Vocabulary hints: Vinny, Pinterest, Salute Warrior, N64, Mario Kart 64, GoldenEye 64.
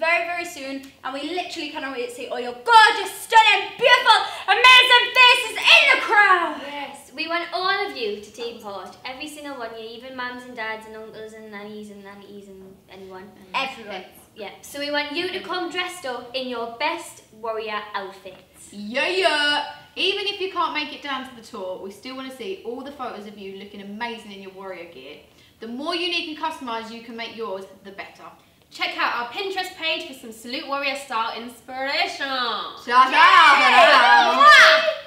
very, very soon, and we literally cannot wait to see all your gorgeous, stunning, beautiful, amazing faces in the crowd. Yes, we want all of you to take part. Every single one, you, even mums and dads and uncles and nannies and anyone. Everyone. Yeah, so we want you to come dressed up in your best warrior outfits. Yeah, yeah. Even if you can't make it down to the tour, we still want to see all the photos of you looking amazing in your warrior gear. The more unique and customised you can make yours, the better. Check out our Pinterest page for some Salute Warrior style inspiration. Shout out!